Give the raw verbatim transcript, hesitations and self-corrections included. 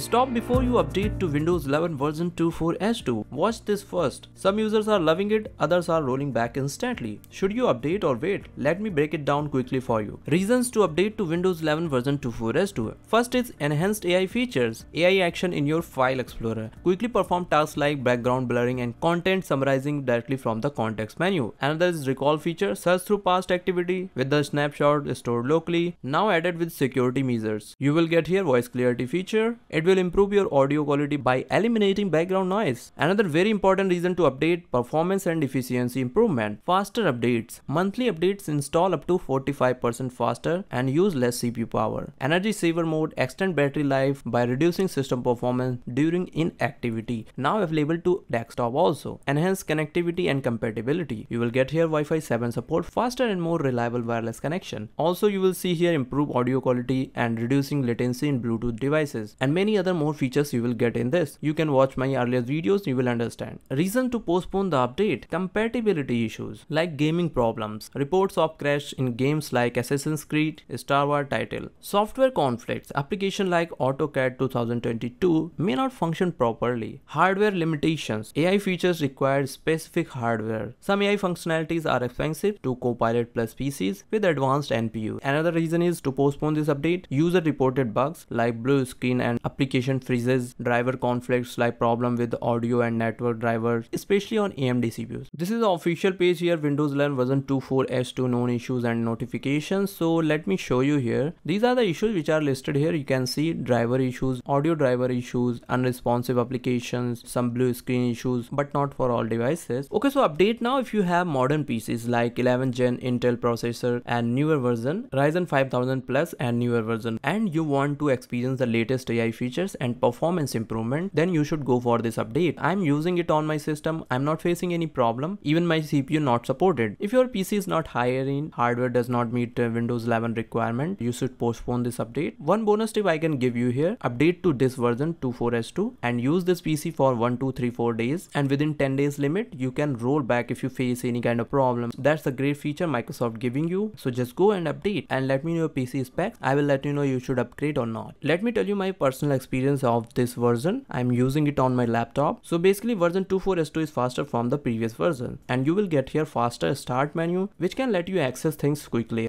Stop before you update to Windows eleven version twenty-four H two. Watch this first. Some users are loving it, others are rolling back instantly. Should you update or wait? Let me break it down quickly for you. Reasons to update to Windows eleven version twenty-four H two. First is enhanced A I features. A I action in your file explorer. Quickly perform tasks like background blurring and content summarizing directly from the context menu. Another is recall feature. Search through past activity with the snapshot stored locally, now added with security measures. You will get here voice clarity feature. It will improve your audio quality by eliminating background noise. Another very important reason to update, performance and efficiency improvement. Faster updates. Monthly updates install up to forty-five percent faster and use less C P U power. Energy saver mode. Extend battery life by reducing system performance during inactivity. Now available to desktop also. Enhanced connectivity and compatibility. You will get here Wi-Fi seven support, faster and more reliable wireless connection. Also you will see here improved audio quality and reducing latency in Bluetooth devices, and many other more features you will get in this. You can watch my earlier videos, you will understand. Reason to postpone the update. Compatibility issues like gaming problems, reports of crash in games like Assassin's Creed, Star Wars title, software conflicts, application like AutoCAD two thousand twenty-two may not function properly, hardware limitations, A I features require specific hardware, some A I functionalities are expensive to Copilot plus P Cs with advanced N P U. Another reason is to postpone this update, user reported bugs like blue screen and application freezes, driver conflicts like problem with audio and network drivers, especially on A M D C P Us. This is the official page here, Windows eleven version twenty-four H two known issues and notifications. So let me show you here. These are the issues which are listed here. You can see driver issues, audio driver issues, unresponsive applications, some blue screen issues, but not for all devices. Okay, so update now if you have modern P Cs like eleventh gen Intel processor and newer version, Ryzen five thousand plus and newer version, and you want to experience the latest A I features and performance improvement, then you should go for this update. I'm using it on my system. I'm not facing any problem. Even my C P U not supported. If your P C is not higher in hardware, does not meet uh, Windows eleven requirement, you should postpone this update. One bonus tip I can give you here, update to this version twenty-four H two and use this P C for one, two, three, four days, and within ten days limit you can roll back if you face any kind of problem. That's a great feature Microsoft giving you. So just go and update and let me know your P C specs. I will let you know you should upgrade or not. Let me tell you my personal experience of this version. I'm using it on my laptop. So basically version twenty-four H two is faster from the previous version, and you will get here faster start menu which can let you access things quickly.